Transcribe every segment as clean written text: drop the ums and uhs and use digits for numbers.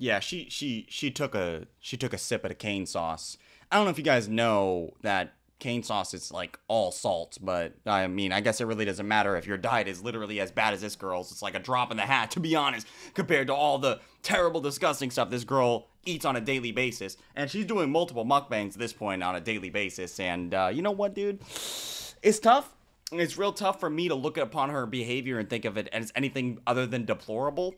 Yeah, she took a sip of the cane sauce. I don't know if you guys know that cane sauce is like all salt, but I mean, I guess it really doesn't matter if your diet is literally as bad as this girl's. It's like a drop in the hat, to be honest, compared to all the terrible, disgusting stuff this girl eats on a daily basis. And she's doing multiple mukbangs at this point on a daily basis. And you know what, dude? It's tough. It's real tough for me to look upon her behavior and think of it as anything other than deplorable.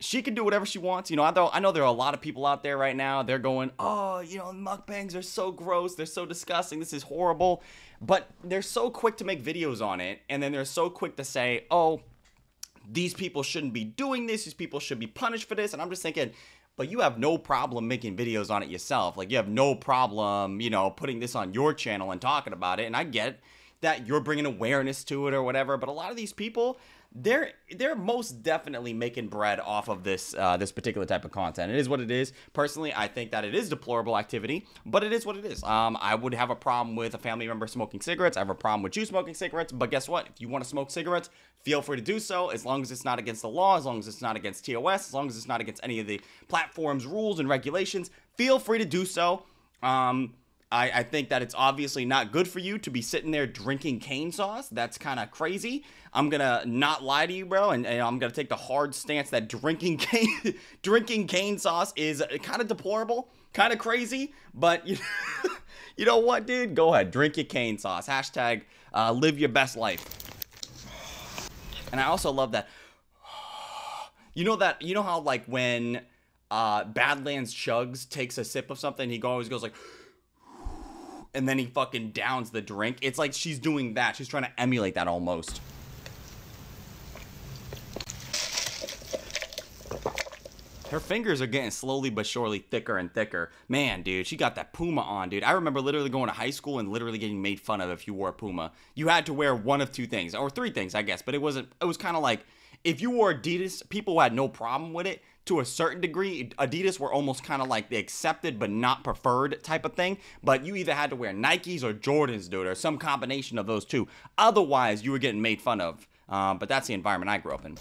She can do whatever she wants. You know, I know there are a lot of people out there right now. They're going, oh, you know, mukbangs are so gross. They're so disgusting. This is horrible. But they're so quick to make videos on it. And then they're so quick to say, oh, these people shouldn't be doing this. These people should be punished for this. And I'm just thinking, but you have no problem making videos on it yourself. Like, you have no problem, you know, putting this on your channel and talking about it. And I get that you're bringing awareness to it or whatever. But a lot of these people, they're most definitely making bread off of this this particular type of content. It is what it is. Personally, I think that it is deplorable activity, but it is what it is. I would have a problem with a family member smoking cigarettes. I have a problem with you smoking cigarettes, but guess what? If you want to smoke cigarettes, feel free to do so, as long as it's not against the law, as long as it's not against TOS, as long as it's not against any of the platform's rules and regulations, feel free to do so. I think that it's obviously not good for you to be sitting there drinking cane sauce. That's kind of crazy. I'm going to not lie to you, bro, and I'm going to take the hard stance that drinking cane sauce is kind of deplorable, kind of crazy, but you know what, dude? Go ahead. Drink your cane sauce. Hashtag live your best life. And I also love that. You know how, like, when Badlands Chugs takes a sip of something, he always goes like, and then he fucking downs the drink. It's like she's doing that. She's trying to emulate that almost. Her fingers are getting slowly but surely thicker and thicker. Man, dude, she got that Puma on, dude. I remember literally going to high school and literally getting made fun of if you wore a Puma. You had to wear one of two things, or three things, I guess. But it was kind of like, if you wore Adidas, people had no problem with it. To a certain degree, Adidas were almost kind of like the accepted but not preferred type of thing. But you either had to wear Nikes or Jordans, dude, or some combination of those two. Otherwise, you were getting made fun of. But that's the environment I grew up in.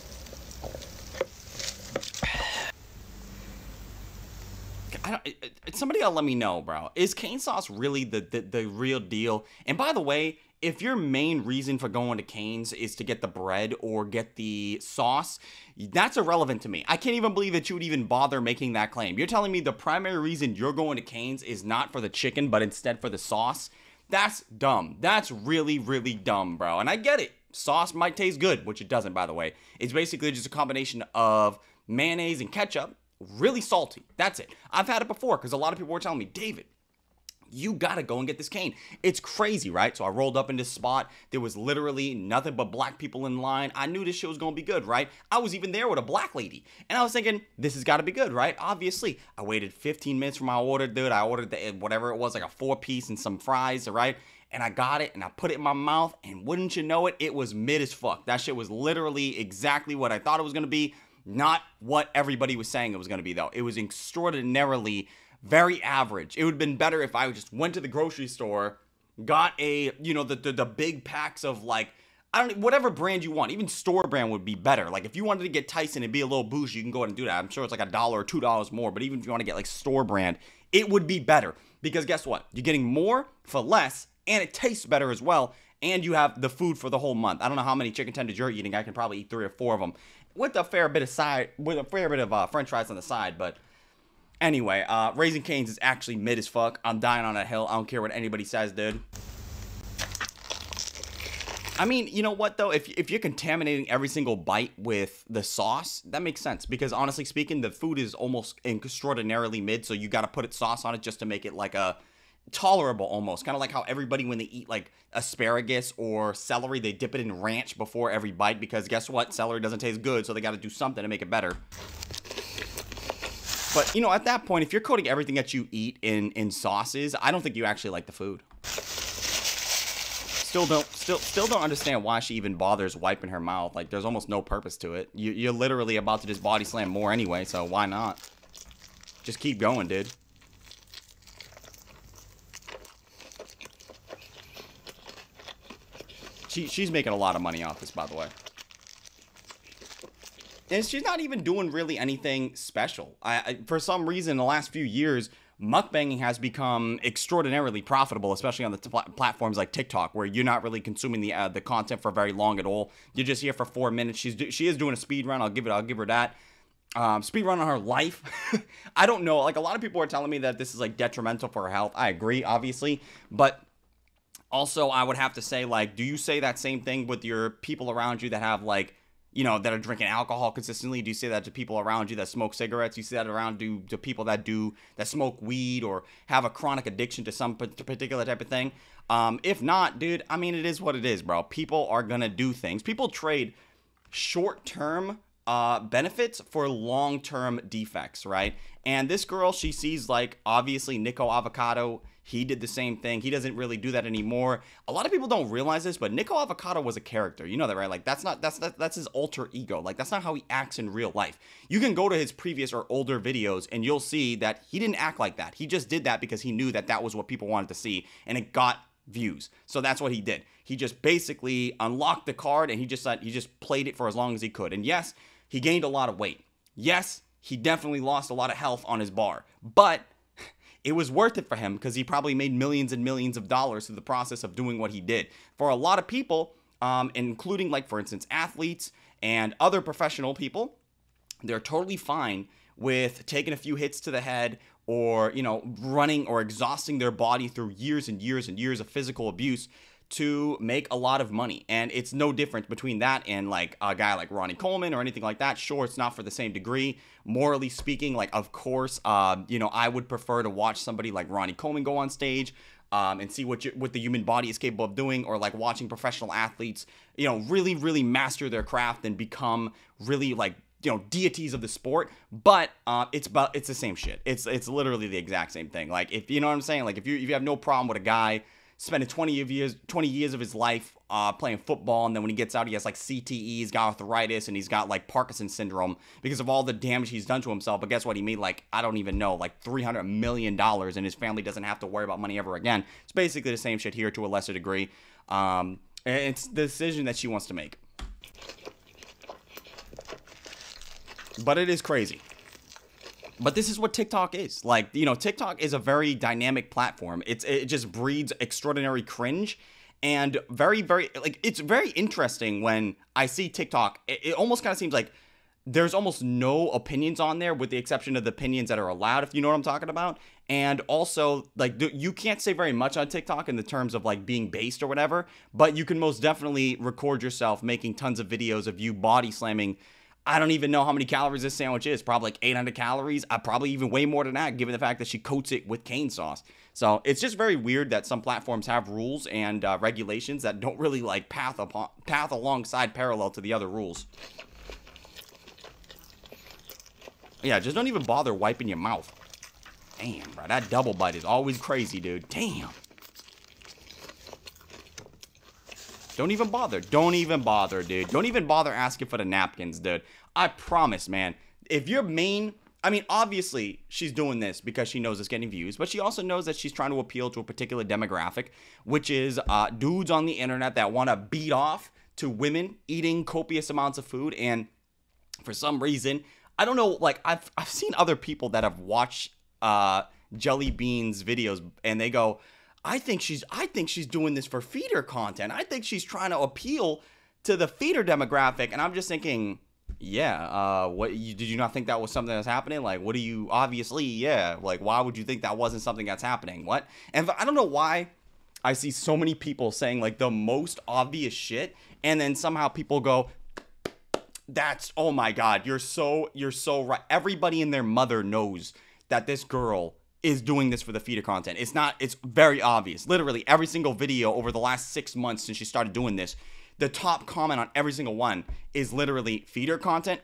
Somebody gotta let me know, bro. Is cane sauce really the real deal? And by the way, if your main reason for going to Cane's is to get the bread or get the sauce, that's irrelevant to me. I can't even believe that you would even bother making that claim. You're telling me the primary reason you're going to Cane's is not for the chicken, but instead for the sauce? That's dumb. That's really, really dumb, bro. And I get it. Sauce might taste good, which it doesn't, by the way. It's basically just a combination of mayonnaise and ketchup, really salty. That's it. I've had it before because a lot of people were telling me, David, you gotta go and get this cane. It's crazy, right? So I rolled up in this spot. There was literally nothing but black people in line. I knew this shit was gonna be good, right? I was even there with a black lady. And I was thinking, this has gotta be good, right? Obviously. I waited 15 minutes for my order, dude. I ordered whatever it was, like a 4-piece and some fries, right? And I got it and I put it in my mouth, and wouldn't you know it, it was mid as fuck. That shit was literally exactly what I thought it was gonna be. Not what everybody was saying it was gonna be, though. It was extraordinarily very average. It would have been better if I just went to the grocery store, got a, you know, the big packs of, like, I don't, whatever brand you want, even store brand would be better. Like, if you wanted to get Tyson and be a little bougie, you can go ahead and do that. I'm sure it's like $1 or $2 more, but even if you want to get like store brand, it would be better, because guess what? You're getting more for less, and it tastes better as well, and you have the food for the whole month. I don't know how many chicken tenders you're eating. I can probably eat 3 or 4 of them with a fair bit of french fries on the side, but anyway, Raising Cane's is actually mid as fuck. I'm dying on a hill. I don't care what anybody says, dude. I mean, you know what, though? If you're contaminating every single bite with the sauce, that makes sense. Because honestly speaking, the food is almost extraordinarily mid, so you got to put sauce on it just to make it like a tolerable almost. Kind of like how everybody, when they eat like asparagus or celery, they dip it in ranch before every bite. Because guess what? Celery doesn't taste good, so they got to do something to make it better. But, you know, at that point, if you're coating everything that you eat in sauces, I don't think you actually like the food. Still don't understand why she even bothers wiping her mouth. Like, there's almost no purpose to it. You're literally about to just body slam more anyway, so why not? Just keep going, dude. She's making a lot of money off this, by the way. And she's not even doing really anything special. For some reason, in the last few years, mukbanging has become extraordinarily profitable, especially on the platforms like TikTok, where you're not really consuming the content for very long at all. You're just here for 4 minutes. She is doing a speed run. I'll give her that. Speed run on her life. I don't know. Like, a lot of people are telling me that this is like detrimental for her health. I agree, obviously, but also I would have to say, like, do you say that same thing with your people around you that have, like, you know, that are drinking alcohol consistently? Do you say that to people around you that smoke cigarettes? Do you say that around to people that smoke weed or have a chronic addiction to some particular type of thing? If not, dude, I mean, it is what it is, bro. People are gonna do things. People trade short-term benefits for long-term defects, right? And this girl, she sees, like, obviously Nico Avocado, he did the same thing. He doesn't really do that anymore. A lot of people don't realize this, but Nico Avocado was a character. You know that, right? Like, that's his alter ego. Like, that's not how he acts in real life. You can go to his previous or older videos and you'll see that he didn't act like that. He just did that because he knew that that was what people wanted to see, and it got views. So that's what he did. He just basically unlocked the card and he just played it for as long as he could. And yes, he gained a lot of weight. Yes, he definitely lost a lot of health on his bar, but it was worth it for him because he probably made millions and millions of dollars through the process of doing what he did. For a lot of people, including, like, for instance, athletes and other professional people, they're totally fine with taking a few hits to the head or, you know, running or exhausting their body through years and years and years of physical abuse to make a lot of money. And it's no different between that and, like, a guy like Ronnie Coleman or anything like that. Sure, it's not for the same degree. Morally speaking, like, of course, you know, I would prefer to watch somebody like Ronnie Coleman go on stage and see what the human body is capable of doing, or, like, watching professional athletes, you know, really, really master their craft and become really, like, you know, deities of the sport. But it's the same shit. It's literally the exact same thing. Like, if you know what I'm saying, like, if you have no problem with a guy spending 20 years of his life playing football, and then when he gets out, he has, like, CTE, he's got arthritis, and he's got, like, Parkinson's syndrome because of all the damage he's done to himself. But guess what? He made, like, I don't even know, like, $300 million, and his family doesn't have to worry about money ever again. It's basically the same shit here to a lesser degree. It's the decision that she wants to make. But it is crazy. But this is what TikTok is. Like, you know, TikTok is a very dynamic platform. It just breeds extraordinary cringe, and very, very, like, it's very interesting when I see TikTok. It almost kind of seems like there's almost no opinions on there, with the exception of the opinions that are allowed, if you know what I'm talking about. And also, like, you can't say very much on TikTok in the terms of, like, being based or whatever, but you can most definitely record yourself making tons of videos of you body slamming. I don't even know how many calories this sandwich is. Probably like 800 calories. Probably even way more than that, given the fact that she coats it with cane sauce. So it's just very weird that some platforms have rules and regulations that don't really, like, path alongside parallel to the other rules. Yeah, just don't even bother wiping your mouth. Damn, bro, that double bite is always crazy, dude. Damn. Don't even bother. Don't even bother, dude. Don't even bother asking for the napkins, dude. I promise, man. If your main... I mean, obviously, she's doing this because she knows it's getting views, but she also knows that she's trying to appeal to a particular demographic, which is dudes on the internet that want to beat off to women eating copious amounts of food. And for some reason, I don't know, like, I've seen other people that have watched Jelly Bean's videos, and they go... I think she's doing this for feeder content. I think she's trying to appeal to the feeder demographic. And I'm just thinking, yeah, did you not think that was something that's happening? Like, what do you, obviously, yeah. Like, why would you think that wasn't something that's happening? What? And I don't know why I see so many people saying, like, the most obvious shit, and then somehow people go, that's, oh my God, you're so right. Everybody and their mother knows that this girl is doing this for the feeder content. It's not, it's very obvious. Literally every single video over the last 6 months since she started doing this, the top comment on every single one is literally feeder content ?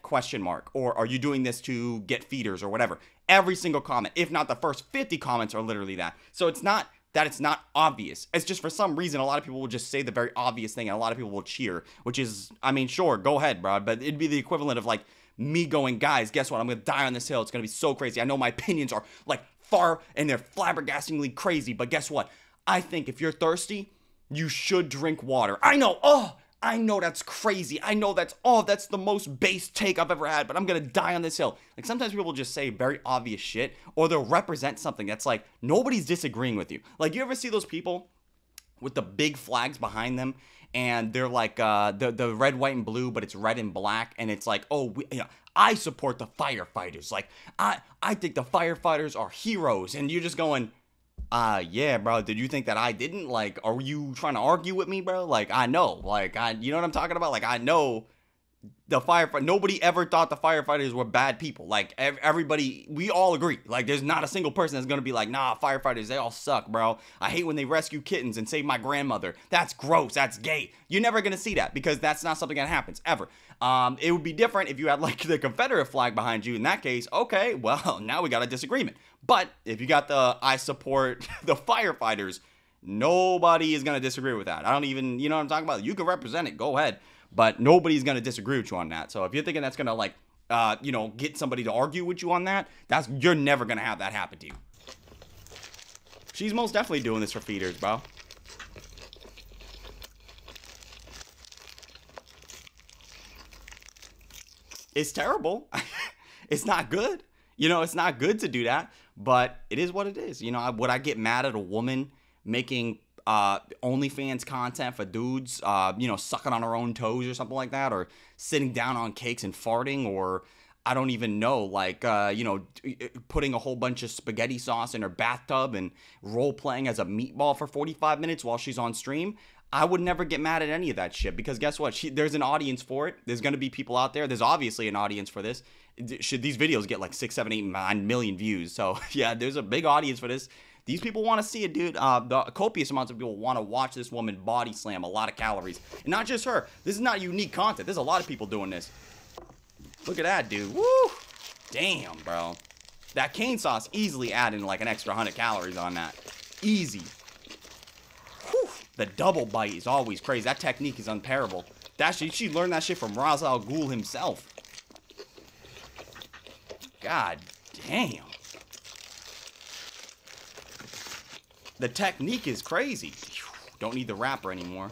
Or are you doing this to get feeders or whatever? Every single comment, if not the first 50 comments, are literally that. So it's not that it's not obvious. It's just for some reason, a lot of people will just say the very obvious thing and a lot of people will cheer, which is, I mean, sure, go ahead, bro. But it'd be the equivalent of, like, me going, guys, guess what? I'm gonna die on this hill. It's gonna be so crazy. I know my opinions are, like, far and they're flabbergastingly crazy, but guess what? I think if you're thirsty, you should drink water. I know. Oh, I know that's crazy. I know that's, oh, that's the most base take I've ever had, but I'm gonna die on this hill. Like, sometimes people just say very obvious shit, or they'll represent something that's like, nobody's disagreeing with you. Like, you ever see those people with the big flags behind them, and they're like, the red, white, and blue, but it's red and black, and it's like, oh, you know, I support the firefighters. Like, I think the firefighters are heroes, and you're just going, yeah, bro, did you think that I didn't? Like, are you trying to argue with me, bro? Like, I know, like, you know what I'm talking about? Like, I know the firefighter, nobody ever thought the firefighters were bad people. Like, everybody, we all agree. Like, there's not a single person that's going to be like, nah, firefighters, they all suck, bro. I hate when they rescue kittens and save my grandmother. That's gross. That's gay. You're never going to see that because that's not something that happens ever. It would be different if you had like the Confederate flag behind you. In that case, okay, well, now we got a disagreement. But if you got the, I support the firefighters, nobody is going to disagree with that. I don't even, you know what I'm talking about? You can represent it. Go ahead. But nobody's going to disagree with you on that. So if you're thinking that's going to like, you know, get somebody to argue with you on that, that's, you're never going to have that happen to you. She's most definitely doing this for feeders, bro. It's terrible. It's not good. You know, it's not good to do that, but it is what it is. You know, would I get mad at a woman making OnlyFans content for dudes, you know, sucking on her own toes or something like that, or sitting down on cakes and farting, or I don't even know, like, you know, putting a whole bunch of spaghetti sauce in her bathtub and role-playing as a meatball for 45 minutes while she's on stream? I would never get mad at any of that shit because guess what? There's an audience for it. There's going to be people out there. There's obviously an audience for this. Should these videos get like 6, 7, 8, 9 million views? So yeah, there's a big audience for this. These people want to see it, dude. The copious amounts of people want to watch this woman body slam a lot of calories. And not just her. This is not unique content. There's a lot of people doing this. Look at that, dude. Woo! Damn, bro. That cane sauce easily adding like an extra 100 calories on that. Easy. Whew. The double bite is always crazy. That technique is unparable. That she learned that shit from Ra's al Ghul himself. God damn. The technique is crazy. Don't need the wrapper anymore.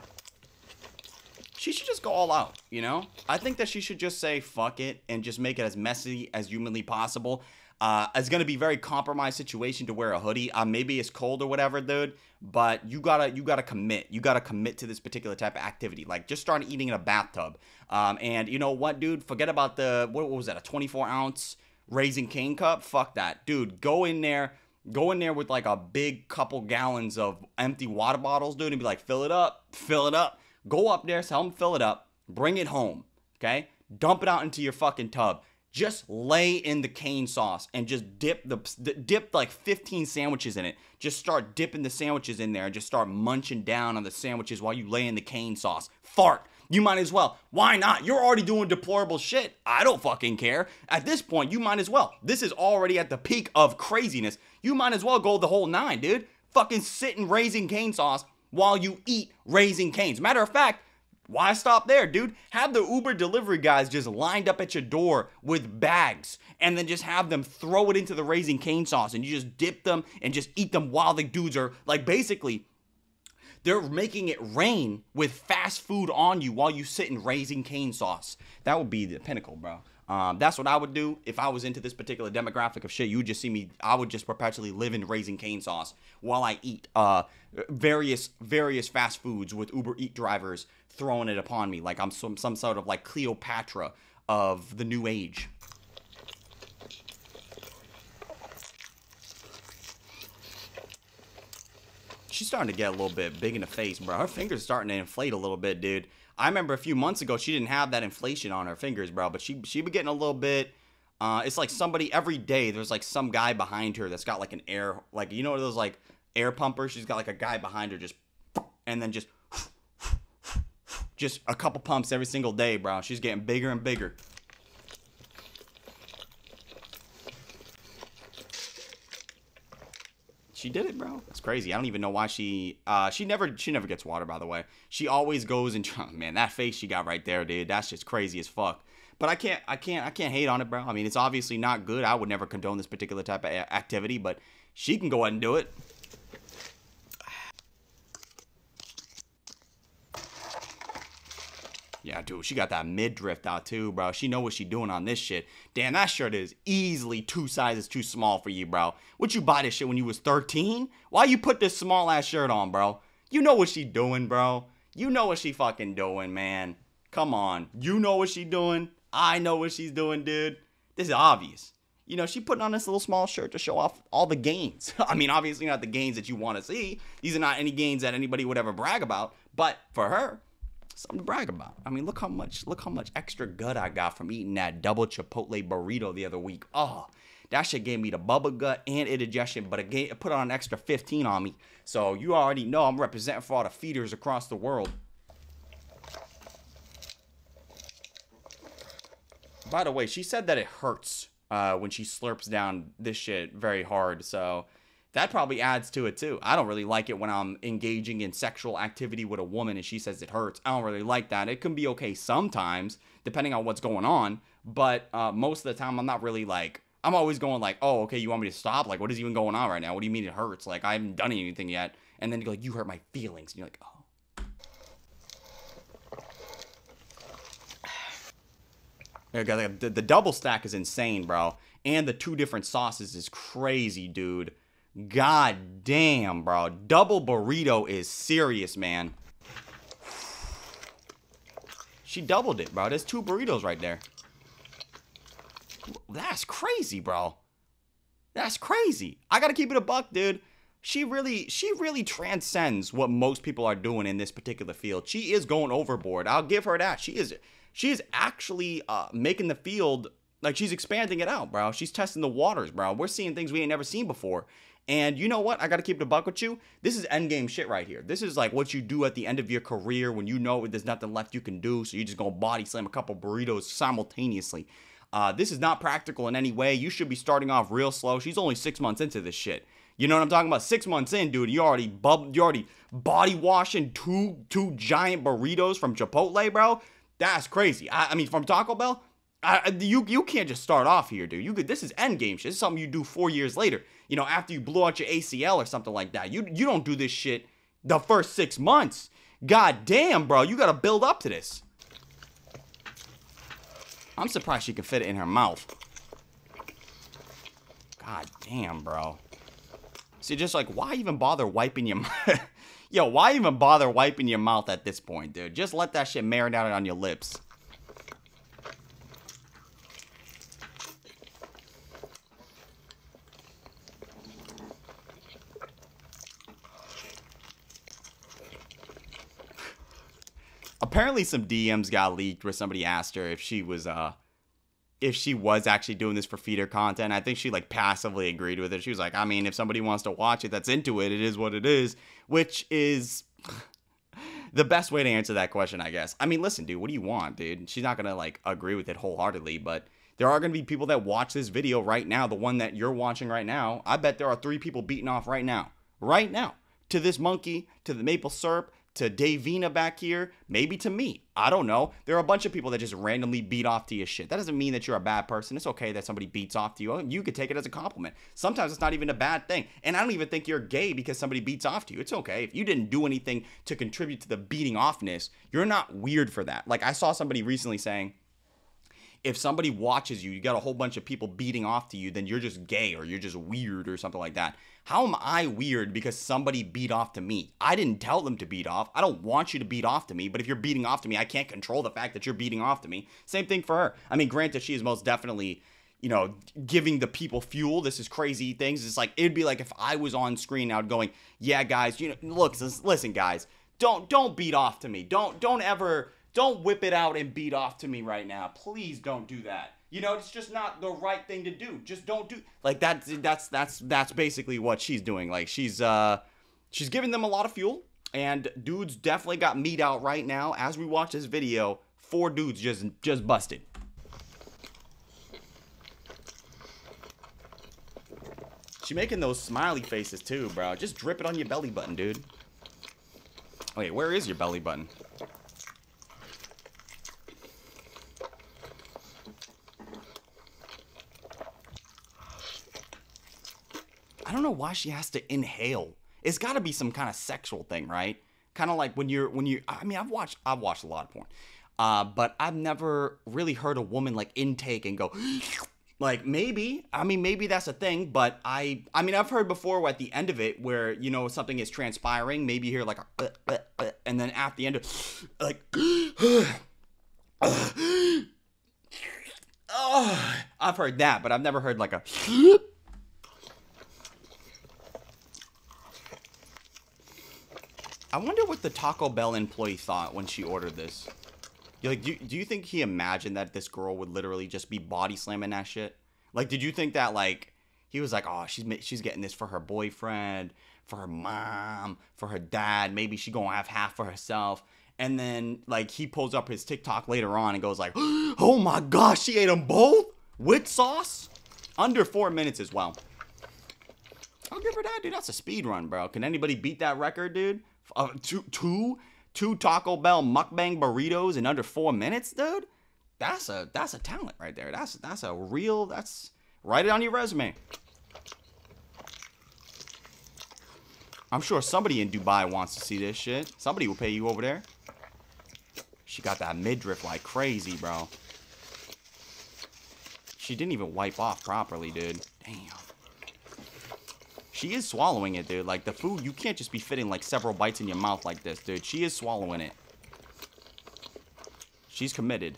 She should just go all out, you know? I think that she should just say, fuck it, and just make it as messy as humanly possible. It's going to be a very compromised situation to wear a hoodie. Maybe it's cold or whatever, dude, but you gotta commit. You gotta commit to this particular type of activity. Like, just start eating in a bathtub. And you know what, dude? Forget about the, what was that, a 24-ounce Raising Cane cup? Fuck that. Dude, go in there. Go in there with like a big couple gallons of empty water bottles, dude, and be like, fill it up, fill it up. Go up there, tell them fill it up, bring it home, okay? Dump it out into your fucking tub. Just lay in the cane sauce and just dip like 15 sandwiches in it. Just start dipping the sandwiches in there and just start munching down on the sandwiches while you lay in the cane sauce. Fart. You might as well. Why not? You're already doing deplorable shit. I don't fucking care. At this point, you might as well. This is already at the peak of craziness. You might as well go the whole nine, dude. Fucking sit in Raising Cane sauce while you eat Raising Cane's. Matter of fact, why stop there, dude? Have the Uber delivery guys just lined up at your door with bags and then just have them throw it into the Raising Cane sauce and you just dip them and just eat them while the dudes are like basically... They're making it rain with fast food on you while you sit in Raising Cane sauce. That would be the pinnacle, bro. That's what I would do if I was into this particular demographic of shit. You would just see me, I would just perpetually live in Raising Cane sauce while I eat various fast foods with Uber Eat drivers throwing it upon me. Like I'm some sort of like Cleopatra of the new age. She's starting to get a little bit big in the face, bro. Her fingers starting to inflate a little bit, dude. I remember a few months ago, she didn't have that inflation on her fingers, bro. But she be getting a little bit, it's like somebody every day, there's like some guy behind her that's got like an air, like, you know those like air pumpers? She's got like a guy behind her just, and then just a couple pumps every single day, bro. She's getting bigger and bigger. She did it, bro. It's crazy. I don't even know why she never gets water, by the way. She always goes and, oh, man, that face she got right there, dude. That's just crazy as fuck. But I can't hate on it, bro. I mean, it's obviously not good. I would never condone this particular type of activity, but she can go ahead and do it. Yeah, dude, she got that mid drift out too, bro. She know what she doing on this shit. Damn, that shirt is easily 2 sizes too small for you, bro. Would you buy this shit when you was 13? Why you put this small ass shirt on, bro? You know what she doing, bro. You know what she fucking doing, man. Come on. You know what she doing. I know what she's doing, dude. This is obvious. You know, she putting on this little small shirt to show off all the gains. I mean, obviously not the gains that you want to see. These are not any gains that anybody would ever brag about. But for her, something to brag about. I mean, look how much extra gut I got from eating that double Chipotle burrito the other week. Oh, that shit gave me the bubble gut and indigestion, but it put on an extra 15 on me. So you already know I'm representing for all the feeders across the world. By the way, she said that it hurts when she slurps down this shit very hard, so that probably adds to it too. I don't really like it when I'm engaging in sexual activity with a woman and she says it hurts. I don't really like that. It can be okay sometimes, depending on what's going on, but most of the time I'm not really like, I'm always going like, oh, okay, you want me to stop? Like, what is even going on right now? What do you mean it hurts? Like, I haven't done anything yet. And then you go like, you hurt my feelings. And you're like, oh. The double stack is insane, bro. And the 2 different sauces is crazy, dude. God damn, bro. Double burrito is serious, man. She doubled it, bro. There's 2 burritos right there. That's crazy, bro. That's crazy. I gotta keep it a buck, dude. She really transcends what most people are doing in this particular field. She is going overboard. I'll give her that. She is actually making the field, like, she's expanding it out, bro. She's testing the waters, bro. We're seeing things we ain't never seen before. And you know what? I got to keep the buck with you. This is endgame shit right here. This is like what you do at the end of your career when you know there's nothing left you can do. So you're just going to body slam a couple burritos simultaneously. This is not practical in any way. You should be starting off real slow. She's only 6 months into this shit. You know what I'm talking about? 6 months in, dude. You already body washing two giant burritos from Chipotle, bro. That's crazy. I mean, from Taco Bell, you can't just start off here, dude. This is endgame shit. This is something you do 4 years later. You know, after you blew out your ACL or something like that. You don't do this shit the first 6 months. God damn, bro. You got to build up to this. I'm surprised she can fit it in her mouth. God damn, bro. See, just like, why even bother wiping your mouth? Yo, why even bother wiping your mouth at this point, dude? Just let that shit marinate on your lips. Apparently, some DMs got leaked where somebody asked her if she was actually doing this for feeder content. I think she like passively agreed with it. She was like, I mean, if somebody wants to watch it, that's into it. It is what it is, which is the best way to answer that question, I guess. I mean, listen, dude, what do you want, dude? She's not going to like agree with it wholeheartedly, but there are going to be people that watch this video right now. The one that you're watching right now. I bet there are 3 people beating off right now to this monkey, to the maple syrup, to Davina back here, maybe to me. I don't know. There are a bunch of people that just randomly beat off to your shit. That doesn't mean that you're a bad person. It's okay that somebody beats off to you. You could take it as a compliment. Sometimes it's not even a bad thing. And I don't even think you're gay because somebody beats off to you. It's okay. If you didn't do anything to contribute to the beating offness, you're not weird for that. Like I saw somebody recently saying, if somebody watches you, you got a whole bunch of people beating off to you, then you're just gay or you're just weird or something like that. How am I weird because somebody beat off to me? I didn't tell them to beat off. I don't want you to beat off to me, but if you're beating off to me, I can't control the fact that you're beating off to me. Same thing for her. I mean, granted, she is most definitely, you know, giving the people fuel. This is crazy things. It's like, it'd be like if I was on screen now going, yeah, guys, you know, look, listen, guys, don't beat off to me. Don't whip it out and beat off to me right now. Please don't do that. You know, it's just not the right thing to do. Just don't do like that. That's basically what she's doing. Like she's giving them a lot of fuel, and dudes definitely got meat out right now. As we watch this video, 4 dudes just busted. She making those smiley faces too, bro. Just drip it on your belly button, dude. Wait, where is your belly button? I don't know why she has to inhale. It's got to be some kind of sexual thing, right? Kind of like when you're, I mean, I've watched a lot of porn. But I've never really heard a woman like intake and go like, maybe, I mean, maybe that's a thing, but I mean, I've heard before at the end of it where, you know, something is transpiring, maybe you hear like a, and then at the end of like, oh, I've heard that, but I've never heard like a, I wonder what the Taco Bell employee thought when she ordered this. Like, do you think he imagined that this girl would literally just be body slamming that shit? Like, did you think that, like, he was like, oh, she's getting this for her boyfriend, for her mom, for her dad. Maybe she gonna have half for herself. And then, like, he pulls up his TikTok later on and goes like, oh my gosh, she ate them both? With sauce? Under 4 minutes as well. I'll give her that, dude. That's a speed run, bro. Can anybody beat that record, dude? Two Taco Bell mukbang burritos in under 4 minutes, dude. That's a talent right there. That's write it on your resume. I'm sure somebody in Dubai wants to see this shit. Somebody will pay you over there. She got that midriff like crazy, bro. She didn't even wipe off properly, dude. Damn. She is swallowing it, dude. Like, the food, you can't just be fitting, like, several bites in your mouth like this, dude. She is swallowing it. She's committed.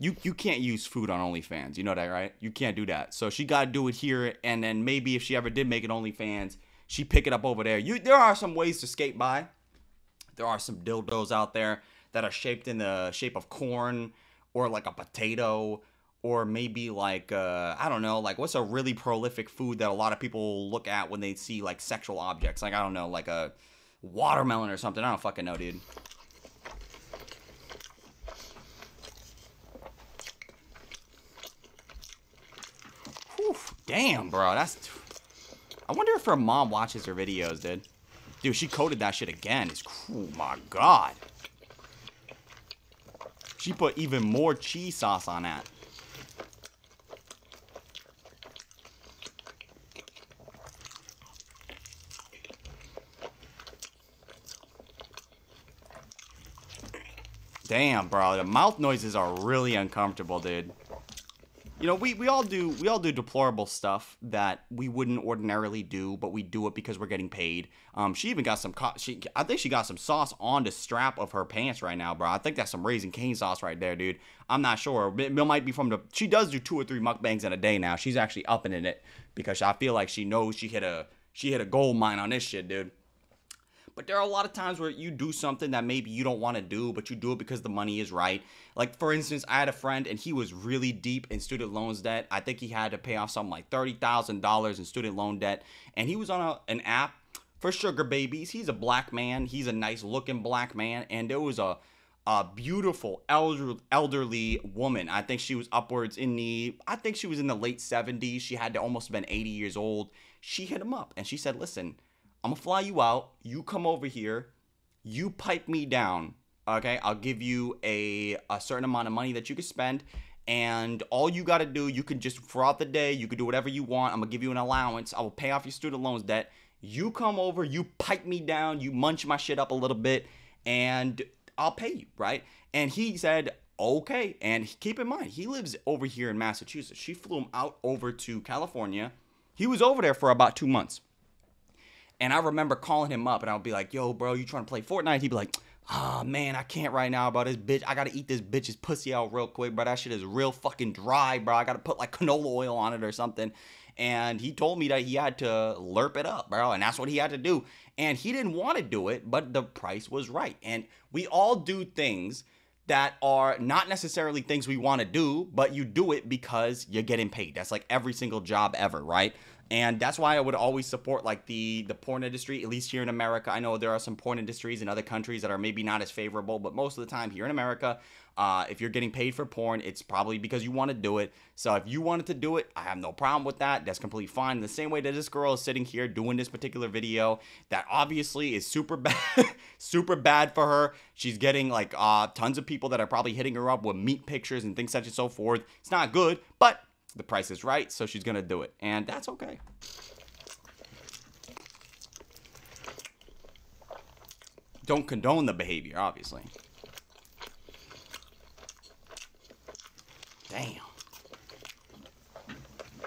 You can't use food on OnlyFans. You know that, right? You can't do that. So she got to do it here, and then maybe if she ever did make an OnlyFans... she pick it up over there. There are some ways to skate by. There are some dildos out there that are shaped in the shape of corn or like a potato or maybe like, I don't know, like what's a really prolific food that a lot of people look at when they see like sexual objects? Like, I don't know, like a watermelon or something. I don't fucking know, dude. Whew, damn, bro, that's... I wonder if her mom watches her videos, dude. Dude, she coded that shit again. It's, oh my god. She put even more cheese sauce on that. Damn, bro. The mouth noises are really uncomfortable, dude. You know, we all do deplorable stuff that we wouldn't ordinarily do, but we do it because we're getting paid. She even got some, I think she got some sauce on the strap of her pants right now, bro. I think that's some Raising Cane's sauce right there, dude. I'm not sure. It might be from the, she does do 2 or 3 mukbangs in a day now. She's actually upping in it because I feel like she knows she hit a gold mine on this shit, dude. But there are a lot of times where you do something that maybe you don't want to do, but you do it because the money is right. Like, for instance, I had a friend, and he was really deep in student loans debt. I think he had to pay off something like $30,000 in student loan debt. And he was on an app for sugar babies. He's a black man. He's a nice-looking black man. And there was a beautiful elderly woman. I think she was in the late 70s. She had to almost been 80 years old. She hit him up, and she said, listen, I'm gonna fly you out, you come over here, you pipe me down, okay? I'll give you a certain amount of money that you can spend, and all you gotta do, you can just, throughout the day, you can do whatever you want, I'm gonna give you an allowance, I will pay off your student loans debt, you come over, you pipe me down, you munch my shit up a little bit, and I'll pay you, right? And he said, okay, and keep in mind, he lives over here in Massachusetts. She flew him out over to California. He was over there for about 2 months. And I remember calling him up, and I would be like, yo, bro, you trying to play Fortnite? He'd be like, oh, man, I can't right now, bro. This bitch, I got to eat this bitch's pussy out real quick, bro. That shit is real fucking dry, bro. I got to put, like, canola oil on it or something. And he told me that he had to lurp it up, bro, and that's what he had to do. And he didn't want to do it, but the price was right. And we all do things that are not necessarily things we want to do, but you do it because you're getting paid. That's like every single job ever, right? And that's why I would always support like the porn industry, at least here in America. I know there are some porn industries in other countries that are maybe not as favorable, but most of the time here in America, if you're getting paid for porn, it's probably because you want to do it. So if you wanted to do it, I have no problem with that. That's completely fine. The same way that this girl is sitting here doing this particular video that obviously is super bad, super bad for her. She's getting like tons of people that are probably hitting her up with meat pictures and things such and so forth. It's not good, but the price is right, so she's gonna do it, and that's okay. Don't condone the behavior, obviously. Damn.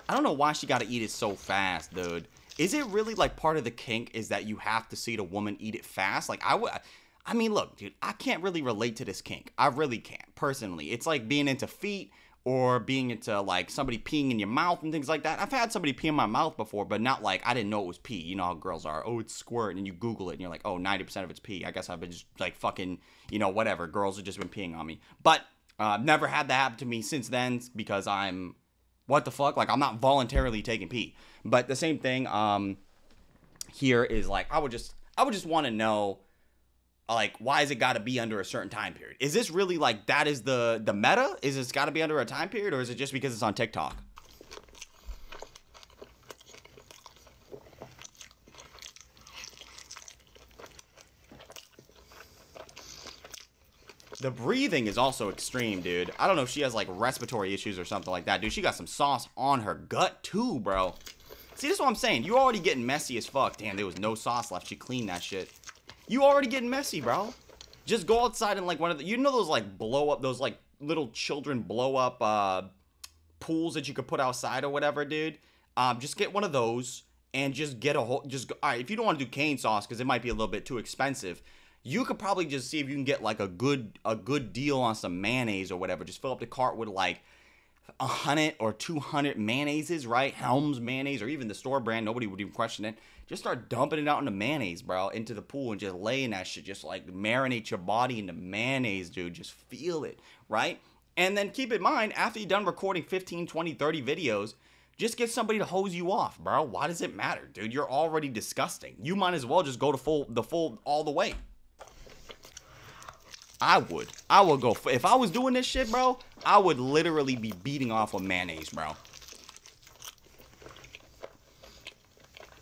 I don't know why she gotta eat it so fast, dude. Is it really like part of the kink is that you have to see the woman eat it fast? Like I mean, look, dude, I can't really relate to this kink. I really can't, personally. It's like being into feet, or being into like somebody peeing in your mouth and things like that. I've had somebody pee in my mouth before, but not like I didn't know it was pee. You know how girls are. Oh, it's squirt, and you Google it, and you're like, oh, 90% of it's pee. I guess I've been just like fucking, you know, whatever. Girls have just been peeing on me. But I've never had that happen to me since then because I'm, what the fuck? Like, I'm not voluntarily taking pee. But the same thing here is like, I would just want to know, like, why is it got to be under a certain time period? Is this really like that is the meta? Is it's got to be under a time period, or is it just because it's on TikTok? The breathing is also extreme, dude. I don't know if she has like respiratory issues or something like that, dude. She got some sauce on her gut too, bro. See, this is what I'm saying. You already getting messy as fuck. Damn, there was no sauce left. She cleaned that shit. You already getting messy, bro. Just go outside and like one of the, you know, those like blow up, those like little children blow up pools that you could put outside or whatever, dude. Just get one of those and just get a whole, just go, all right, if you don't want to do cane sauce because it might be a little bit too expensive, you could probably just see if you can get like a good deal on some mayonnaise or whatever. Just fill up the cart with like 100 or 200 mayonnaises, right? Helms mayonnaise or even the store brand. Nobody would even question it. Just start dumping it out in the mayonnaise, bro, into the pool and just laying that shit. Just like marinate your body in the mayonnaise, dude. Just feel it, right? And then keep in mind, after you're done recording 15, 20, 30 videos, just get somebody to hose you off, bro. Why does it matter, dude? You're already disgusting. You might as well just go to the full all the way. I would go, if I was doing this shit, bro, I would literally be beating off with mayonnaise, bro.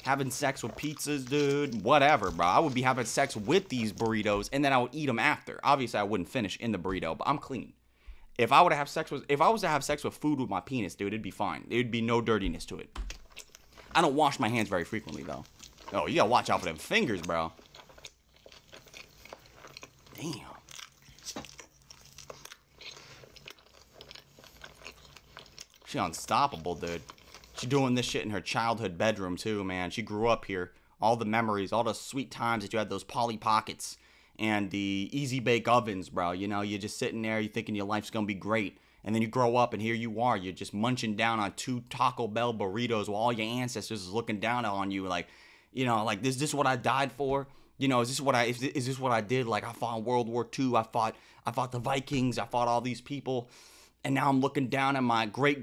Having sex with pizzas, dude, whatever, bro. I would be having sex with these burritos, and then I would eat them after. Obviously, I wouldn't finish in the burrito, but I'm clean. If I was to have sex with food with my penis, dude, it'd be fine. There'd be no dirtiness to it. I don't wash my hands very frequently, though. Oh, you gotta watch out for them fingers, bro. Damn. She unstoppable, dude. She doing this shit in her childhood bedroom too, man. She grew up here. All the memories, all the sweet times that you had those Polly Pockets and the Easy Bake Ovens, bro. You know, you're just sitting there, you're thinking your life's gonna be great. And then you grow up and here you are, you're just munching down on 2 Taco Bell burritos while all your ancestors is looking down on you like, you know, like, is this what I died for? You know, is this what I did? Like, I fought in World War II, I fought the Vikings, I fought all these people. And now I'm looking down at my great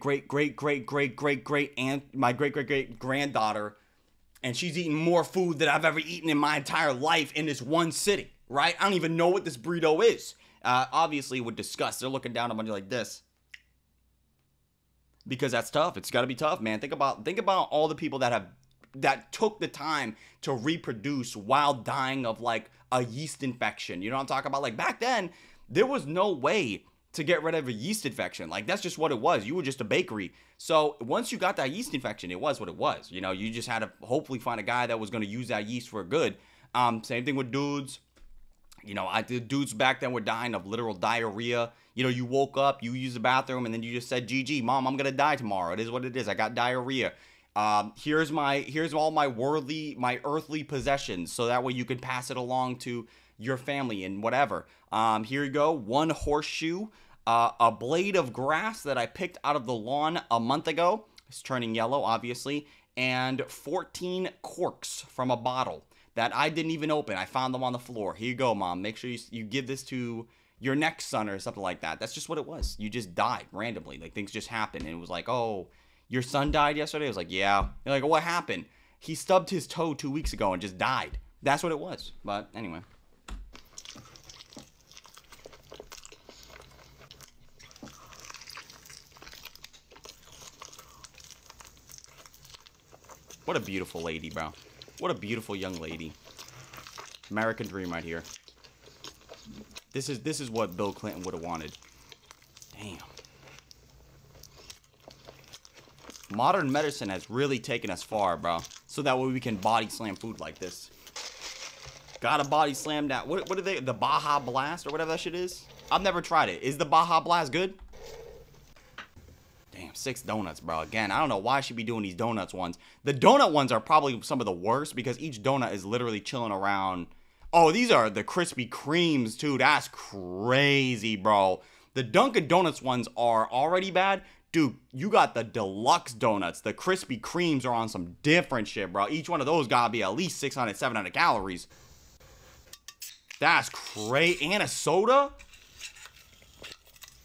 granddaughter, and she's eating more food than I've ever eaten in my entire life in this one city, right? I don't even know what this burrito is. Obviously, with disgust, they're looking down at me like this because that's tough. It's got to be tough, man. Think about all the people that took the time to reproduce while dying of like a yeast infection. You know what I'm talking about? Like back then, there was no way to get rid of a yeast infection. Like, that's just what it was. You were just a bakery. So once you got that yeast infection, it was what it was. You know, you just had to hopefully find a guy that was going to use that yeast for good. Same thing with dudes. You know, dudes back then were dying of literal diarrhea. You know, you woke up, you used the bathroom, and then you just said, GG, mom, I'm going to die tomorrow. It is what it is. I got diarrhea. Here's all my earthly possessions. So that way you can pass it along to your family and whatever. Here you go. One horseshoe, a blade of grass that I picked out of the lawn a month ago. It's turning yellow, obviously. And 14 corks from a bottle that I didn't even open. I found them on the floor. Here you go, mom. Make sure you give this to your next son or something like that. That's just what it was. You just died randomly. Like, things just happened. And it was like, oh, your son died yesterday? I was like, yeah. You're like, what happened? He stubbed his toe 2 weeks ago and just died. That's what it was. But anyway. What a beautiful lady, bro. What a beautiful young lady. American dream right here. This is what Bill Clinton would have wanted. Damn. Modern medicine has really taken us far, bro. So that way we can body slam food like this. Gotta body slam that. What are they? The Baja Blast or whatever that shit is? I've never tried it. Is the Baja Blast good? Damn, 6 donuts, bro. Again, I don't know why I should be doing these donuts ones. The donut ones are probably some of the worst because each donut is literally chilling around. Oh, these are the Krispy Kremes, too. That's crazy, bro. The Dunkin Donuts ones are already bad. Dude, you got the deluxe donuts. The Krispy Kremes are on some different shit, bro. Each one of those gotta be at least 600, 700 calories. That's crazy. And a soda?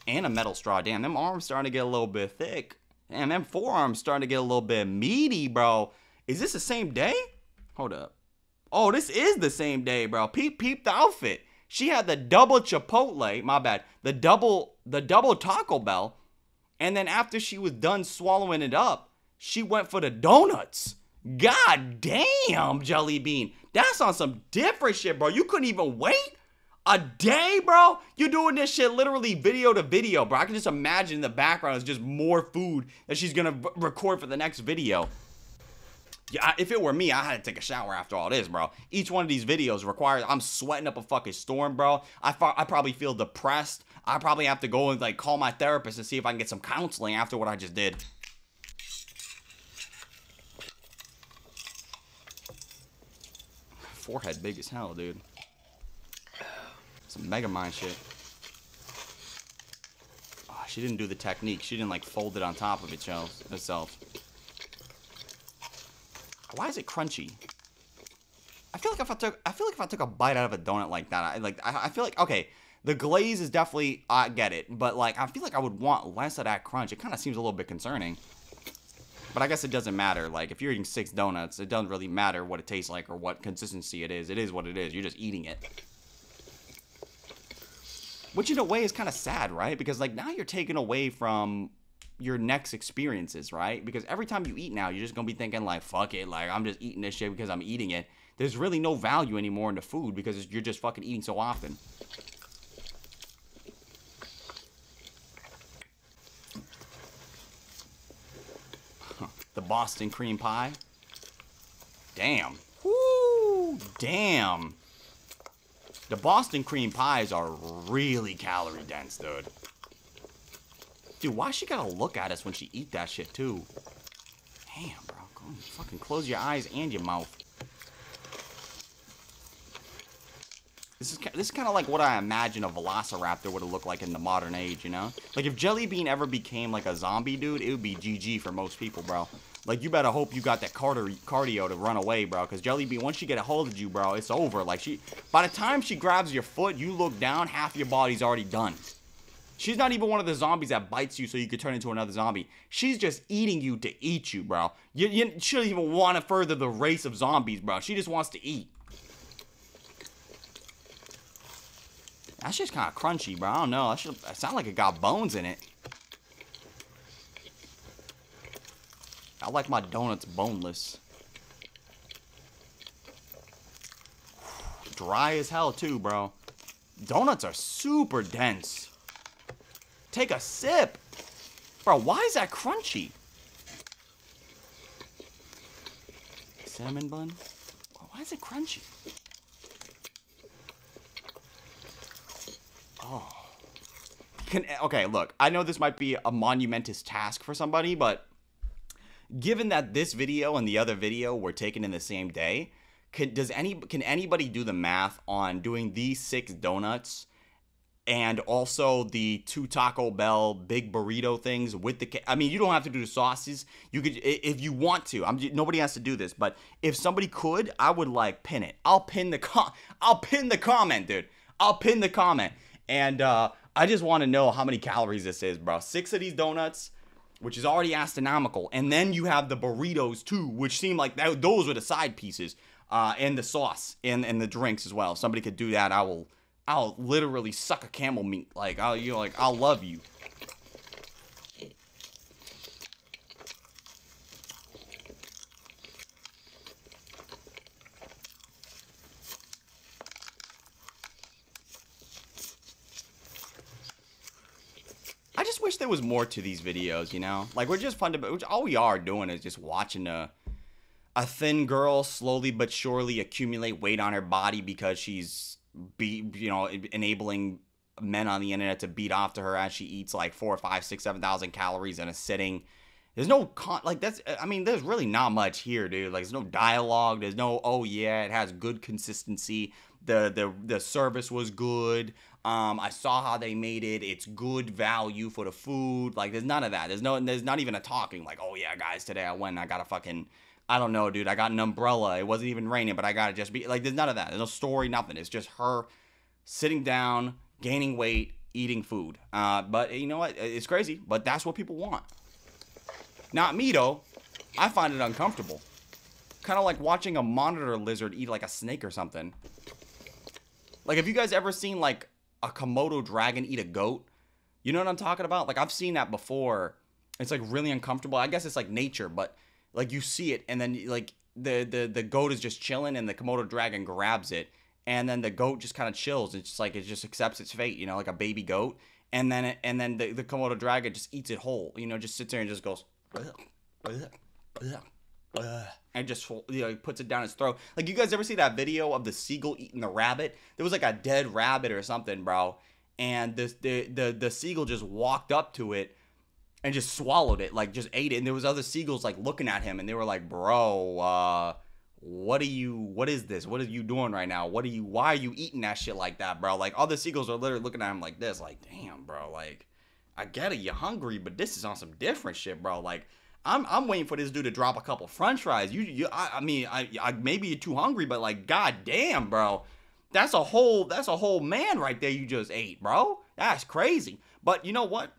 And a metal straw. Damn, them arms starting to get a little bit thick. Damn, them forearms starting to get a little bit meaty, bro. Is this the same day? Hold up. Oh, this is the same day, bro. Peep, peep the outfit. She had the double Chipotle, my bad, the double Taco Bell, and then after she was done swallowing it up, she went for the donuts. God damn, Jelly Bean. That's on some different shit, bro. You couldn't even wait a day, bro? You're doing this shit literally video to video, bro. I can just imagine in the background is just more food that she's gonna record for the next video. Yeah, if it were me, I had to take a shower after all this, bro. Each one of these videos requires, I'm sweating up a fucking storm, bro. I probably feel depressed. I probably have to go and like call my therapist and see if I can get some counseling after what I just did. Forehead big as hell, dude. Some mega mind shit. Oh, she didn't do the technique. She didn't like fold it on top of herself. Why is it crunchy? I feel like if I took a bite out of a donut like that, I feel like, okay, the glaze is definitely, I get it, but like I feel like I would want less of that crunch. It kind of seems a little bit concerning, but I guess it doesn't matter. Like if you're eating 6 donuts, it doesn't really matter what it tastes like or what consistency it is. It is what it is. You're just eating it, which in a way is kind of sad, right? Because like now you're taken away from your next experiences, right? Because every time you eat now, you're just gonna be thinking like, fuck it, like I'm just eating this shit because I'm eating it. There's really no value anymore in the food because you're just fucking eating so often. The Boston cream pie. Damn. Woo! Damn. The Boston cream pies are really calorie dense, dude. Dude, why she gotta look at us when she eat that shit too? Damn, bro, go and fucking close your eyes and your mouth. This is kind of like what I imagine a Velociraptor would have looked like in the modern age, you know? Like if Jelly Bean ever became like a zombie, dude, it would be GG for most people, bro. Like you better hope you got that cardio to run away, bro. Cause Jelly Bean, once she get a hold of you, bro, it's over. Like by the time she grabs your foot, you look down, half your body's already done. She's not even one of the zombies that bites you so you could turn into another zombie. She's just eating you to eat you, bro. She doesn't even want to further the race of zombies, bro. She just wants to eat. That shit's kind of crunchy, bro. I don't know. That sounds like it got bones in it. I like my donuts boneless. Dry as hell, too, bro. Donuts are super dense. Take a sip. Bro, why is that crunchy? Cinnamon bun? Why is it crunchy? Oh. Okay, look. I know this might be a monumentous task for somebody, but given that this video and the other video were taken in the same day, can anybody do the math on doing these 6 donuts and also the 2 Taco Bell big burrito things with the, I mean, you don't have to do the sauces. You could, if you want to, nobody has to do this, but if somebody could, I would like pin it. I'll pin the comment, dude. I'll pin the comment. And I just want to know how many calories this is, bro. 6 of these donuts which is already astronomical. And then you have the burritos too, which seem like that, those were the side pieces, and the sauce and the drinks as well. If somebody could do that, I'll literally suck a camel meat. Like I'll love you. I just wish there was more to these videos, you know? Like, we're just all we are doing is just watching a thin girl slowly but surely accumulate weight on her body because she's, you know, enabling men on the internet to beat off to her as she eats like 4, 5, 6, 7,000 calories in a sitting. There's no, like, that's, I mean, there's really not much here, dude. Like, there's no dialogue. There's no, oh, yeah, it has good consistency. The service was good. I saw how they made it. It's good value for the food. Like, there's none of that. There's not even a talking. Like, oh yeah, guys, today I went and I got a fucking, I don't know, dude. I got an umbrella. It wasn't even raining, but I got to just be like, there's none of that. There's no story, nothing. It's just her sitting down, gaining weight, eating food. But you know what? It's crazy, but that's what people want. Not me though. I find it uncomfortable. Kind of like watching a monitor lizard eat like a snake or something. Like, have you guys ever seen like a Komodo dragon eat a goat? You know what I'm talking about? Like, I've seen that before. It's like really uncomfortable. I guess it's like nature, but like you see it, and then like the goat is just chilling, and the Komodo dragon grabs it, and then the goat just kind of chills. It's just like it just accepts its fate, you know, like a baby goat. And then the Komodo dragon just eats it whole, you know, just sits there and just goes and just, you know, puts it down his throat. Like, you guys ever see that video of the seagull eating the rabbit? There was like a dead rabbit or something, bro, and the seagull just walked up to it and just swallowed it, like just ate it. And there was other seagulls like looking at him, and they were like, bro, what is this? What are you doing right now? Why are you eating that shit like that, bro? Like, all the seagulls are literally looking at him like this, like, damn, bro, like, I get it, you're hungry, but this is on some different shit, bro. Like, I'm waiting for this dude to drop a couple French fries. I mean, maybe you're too hungry, but like, goddamn, bro, that's a whole man right there you just ate, bro. That's crazy. But you know what?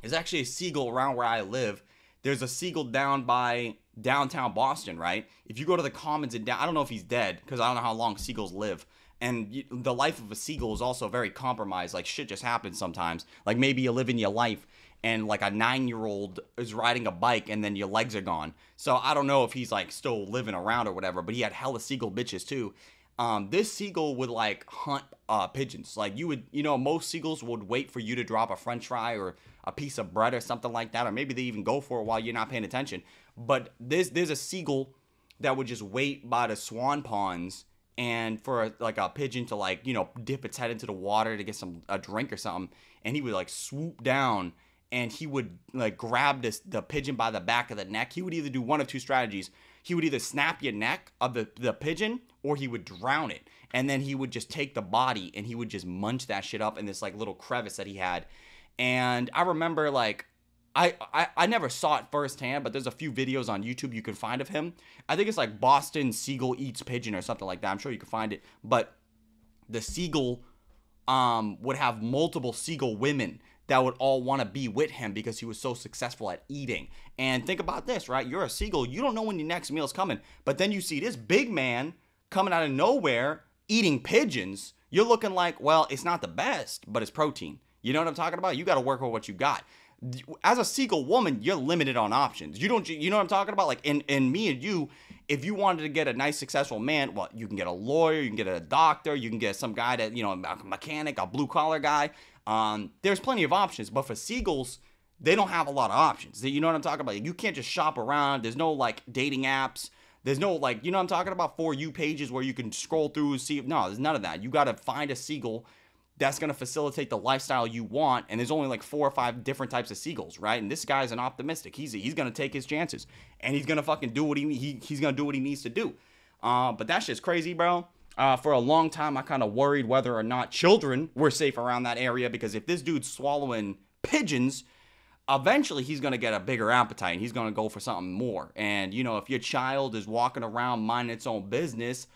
There's actually a seagull around where I live. There's a seagull down by downtown Boston, right? If you go to the Commons and down, I don't know if he's dead because I don't know how long seagulls live. And the life of a seagull is also very compromised. Like, shit just happens sometimes. Like, maybe you're living your life, and like a 9-year-old is riding a bike, and then your legs are gone. So I don't know if he's like still living around or whatever, but he had hella seagull bitches too. This seagull would like hunt pigeons. Like, you know, most seagulls would wait for you to drop a French fry or a piece of bread or something like that, or maybe they even go for it while you're not paying attention. But there's a seagull that would just wait by the swan ponds, and for a pigeon to, like, you know, dip its head into the water to get a drink or something, and he would like swoop down. And he would like grab the pigeon by the back of the neck. He would either do one of two strategies. He would either snap your neck of the pigeon, or he would drown it. And then he would just take the body and he would just munch that shit up in this like little crevice that he had. And I remember, like, I never saw it firsthand, but there's a few videos on YouTube you can find of him. I think it's like Boston seagull eats pigeon or something like that. I'm sure you can find it. But the seagull would have multiple seagull women that would all want to be with him because he was so successful at eating. And think about this, right? You're a seagull. You don't know when your next meal is coming. But then you see this big man coming out of nowhere eating pigeons. You're looking like, well, it's not the best, but it's protein. You know what I'm talking about? You got to work with what you got. As a seagull woman, you're limited on options. You know what I'm talking about? Like, in me and you, if you wanted to get a nice, successful man, well, you can get a lawyer, you can get a doctor, you can get some guy that, you know, a mechanic, a blue collar guy. There's plenty of options, but for seagulls, they don't have a lot of options. You know what I'm talking about? You can't just shop around. There's no like dating apps. There's no like, you know what I'm talking about? For you pages where you can scroll through and see. No, there's none of that. You got to find a seagull that's going to facilitate the lifestyle you want. And there's only like 4 or 5 different types of seagulls, right? And this guy's an optimistic. He's going to take his chances, and he's going to fucking do what he's going to do what he needs to do. But that shit's crazy, bro. For a long time, I kind of worried whether or not children were safe around that area, because if this dude's swallowing pigeons, eventually he's going to get a bigger appetite, and he's going to go for something more. And, you know, if your child is walking around minding its own business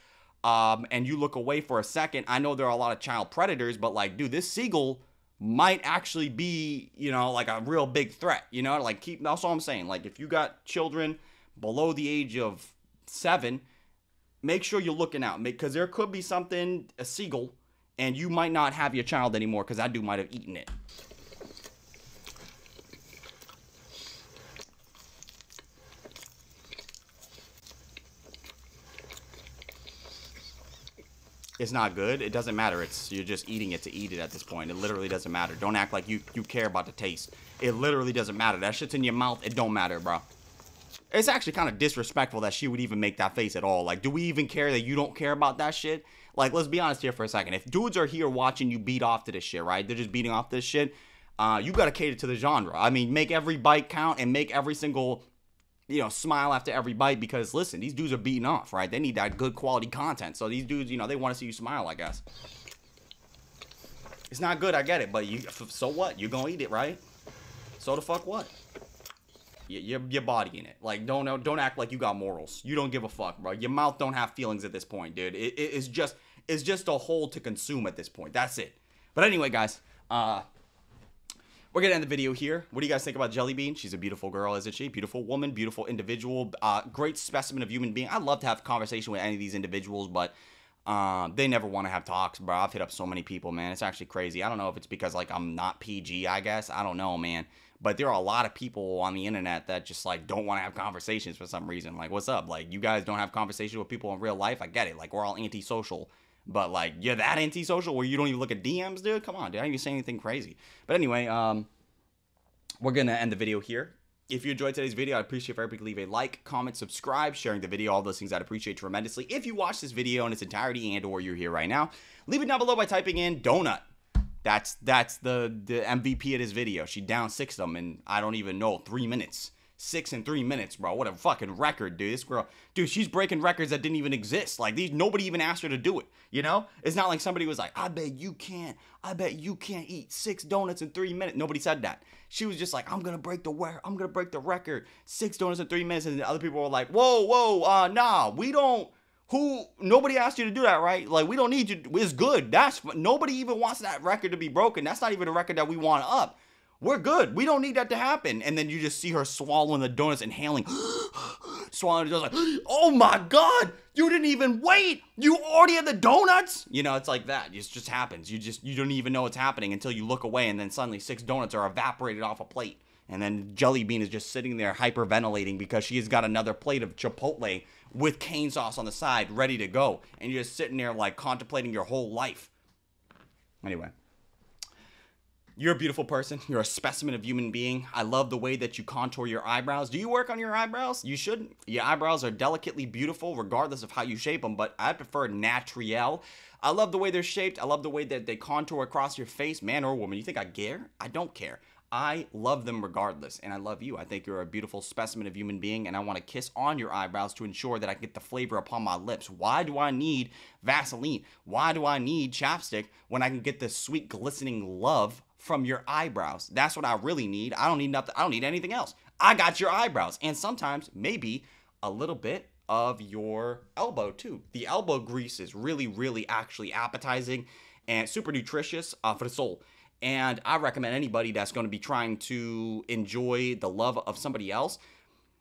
and you look away for a second, I know there are a lot of child predators, but like, dude, this seagull might actually be, you know, like a real big threat, you know, like keep, that's all I'm saying. Like if you got children below the age of 7, make sure you're looking out, because there could be something, a seagull, and you might not have your child anymore because that dude might have eaten it. It's not good. It doesn't matter. It's, you're just eating it to eat it at this point. It literally doesn't matter. Don't act like you care about the taste. It literally doesn't matter. That shit's in your mouth. It don't matter, bro. It's actually kind of disrespectful that she would even make that face at all. Like, do we even care that you don't care about that shit? Like, let's be honest here for a second. If dudes are here watching you beat off to this shit, right? They're just beating off this shit. You got to cater to the genre. I mean, make every bite count and make every single, you know, smile after every bite, because listen, these dudes are beating off, right? They need that good quality content. So these dudes, you know, they want to see you smile, I guess. It's not good, I get it, but you, so what? You're going to eat it, right? So the fuck what? Your body in it. Like, don't act like you got morals. You don't give a fuck, bro. Your mouth don't have feelings at this point, dude. It's just a hole to consume at this point. That's it. But anyway, guys, we're going to end the video here. What do you guys think about Jelly Bean? She's a beautiful girl, isn't she? Beautiful woman, beautiful individual, great specimen of human being. I'd love to have a conversation with any of these individuals, but they never want to have talks, bro. I've hit up so many people, man. It's actually crazy. I don't know if it's because, like, I'm not PG, I guess. I don't know, man. But there are a lot of people on the internet that just, like, don't want to have conversations for some reason. Like, what's up? Like, you guys don't have conversations with people in real life? I get it. Like, we're all antisocial. But, like, you're that antisocial where you don't even look at DMs, dude? Come on, dude. I didn't even say anything crazy. But anyway, we're going to end the video here. If you enjoyed today's video, I'd appreciate if everybody leave a like, comment, subscribe, sharing the video, all those things I'd appreciate tremendously. If you watch this video in its entirety and or you're here right now, leave it down below by typing in donut. That's the MVP of this video. She down 6 them in, I don't even know, 3 minutes. 6 in 3 minutes, bro. What a fucking record, dude. This girl, dude, she's breaking records that didn't even exist. Like, these, nobody even asked her to do it, you know? It's not like somebody was like, I bet you can't eat 6 donuts in 3 minutes. Nobody said that. She was just like, I'm gonna break the record. 6 donuts in 3 minutes. And the other people were like, nah, we don't, nobody asked you to do that, right? Like, we don't need you, it's good. That's, nobody even wants that record to be broken. That's not even a record that we want up. We're good. We don't need that to happen. And then you just see her swallowing the donuts, inhaling, swallowing the donuts, like, oh my God, you didn't even wait. You already had the donuts. You know, it's like that. It just happens. You don't even know it's happening until you look away. And then suddenly 6 donuts are evaporated off a plate. And then Jelly Bean is just sitting there hyperventilating because she has got another plate of Chipotle with cane sauce on the side ready to go. And you're just sitting there like contemplating your whole life. Anyway. You're a beautiful person. You're a specimen of human being. I love the way that you contour your eyebrows. Do you work on your eyebrows? You should. Your eyebrows are delicately beautiful regardless of how you shape them, but I prefer natural. I love the way they're shaped. I love the way that they contour across your face, man or woman. You think I care? I don't care. I love them regardless, and I love you. I think you're a beautiful specimen of human being, and I want to kiss on your eyebrows to ensure that I get the flavor upon my lips. Why do I need Vaseline? Why do I need chapstick when I can get the sweet glistening love from your eyebrows? That's what I really need. I don't need nothing. I don't need anything else. I got your eyebrows, and sometimes maybe a little bit of your elbow too. The elbow grease is really, really actually appetizing and super nutritious for the soul. And I recommend anybody that's going to be trying to enjoy the love of somebody else.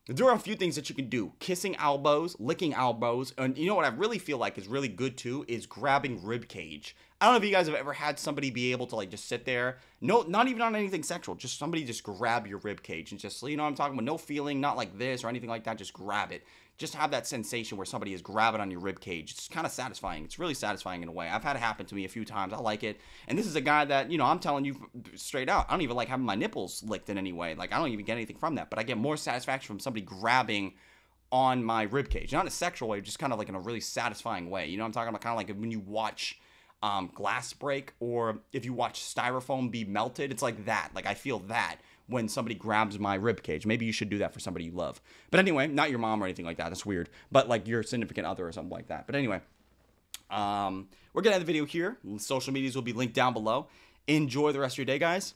There are a few things that you can do. Kissing elbows, licking elbows. And you know what I really feel like is really good too is grabbing rib cage. I don't know if you guys have ever had somebody be able to like just sit there. No, not even on anything sexual. Just somebody just grab your rib cage and just, you know what I'm talking about? No feeling, not like this or anything like that. Just grab it. Just have that sensation where somebody is grabbing on your rib cage. It's kind of satisfying. It's really satisfying in a way. I've had it happen to me a few times. I like it. And this is a guy that, you know, I'm telling you straight out, I don't even like having my nipples licked in any way. Like, I don't even get anything from that. But I get more satisfaction from somebody grabbing on my rib cage. Not in a sexual way, just kind of like in a really satisfying way. You know what I'm talking about? Kind of like when you watch glass break, or if you watch styrofoam be melted. It's like that. Like, I feel that when somebody grabs my ribcage. Maybe you should do that for somebody you love. But anyway, not your mom or anything like that. That's weird. But like your significant other or something like that. But anyway, we're going to end the video here. Social medias will be linked down below. Enjoy the rest of your day, guys.